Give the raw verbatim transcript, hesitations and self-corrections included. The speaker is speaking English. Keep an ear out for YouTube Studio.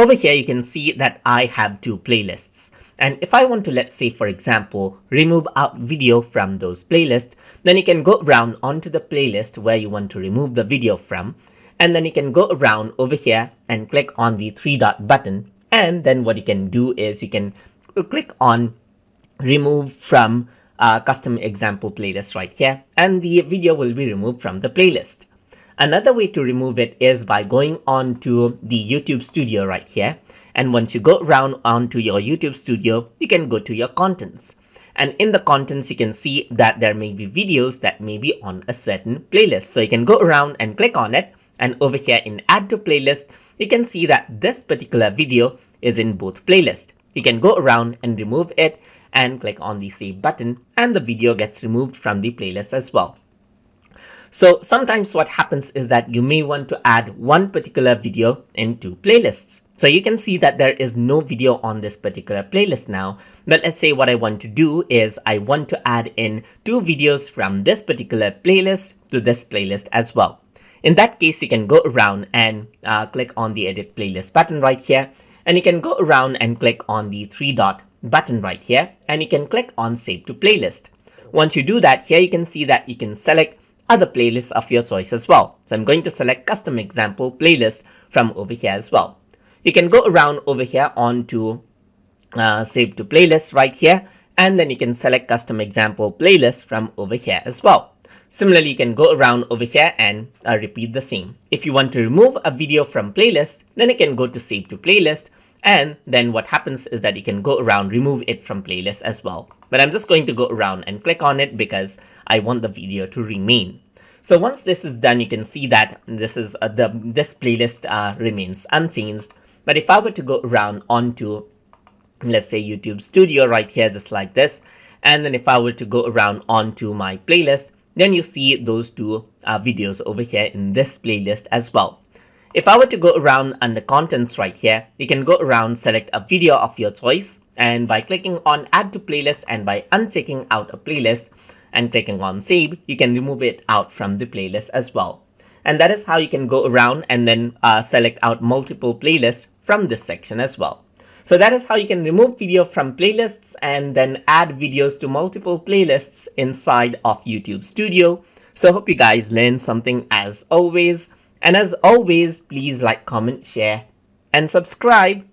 Over here, you can see that I have two playlists. And if I want to, let's say, for example, remove out video from those playlists, then you can go around onto the playlist where you want to remove the video from. And then you can go around over here and click on the three dot button. And then what you can do is you can click on remove from uh, custom example playlist right here. And the video will be removed from the playlist. Another way to remove it is by going on to the YouTube Studio right here. And once you go around onto your YouTube Studio, you can go to your contents. And in the contents, you can see that there may be videos that may be on a certain playlist. So you can go around and click on it. And over here in Add to Playlist, you can see that this particular video is in both playlists. You can go around and remove it and click on the Save button, and the video gets removed from the playlist as well. So sometimes what happens is that you may want to add one particular video in two playlists. So you can see that there is no video on this particular playlist now. But let's say what I want to do is I want to add in two videos from this particular playlist to this playlist as well. In that case, you can go around and uh, click on the Edit Playlist button right here. And you can go around and click on the three dot button right here. And you can click on Save to Playlist. Once you do that, here you can see that you can select other playlists of your choice as well. So I'm going to select custom example playlist from over here as well. You can go around over here on to uh, save to playlist right here, and then you can select custom example playlist from over here as well. Similarly, you can go around over here and uh, repeat the same. If you want to remove a video from playlist, then you can go to save to playlist, and then what happens is that you can go around remove it from playlist as well. But I'm just going to go around and click on it because I want the video to remain. So once this is done, you can see that this is uh, the this playlist uh, remains unchanged. But if I were to go around onto, let's say, YouTube Studio right here, just like this, and then if I were to go around onto my playlist, then you see those two uh, videos over here in this playlist as well. If I were to go around under contents right here, you can go around, select a video of your choice, and by clicking on Add to Playlist and by unchecking out a playlist and clicking on Save, you can remove it out from the playlist as well. And that is how you can go around and then uh, select out multiple playlists from this section as well. So that is how you can remove video from playlists and then add videos to multiple playlists inside of YouTube Studio. So hope you guys learned something as always. And as always, please like, comment, share, and subscribe.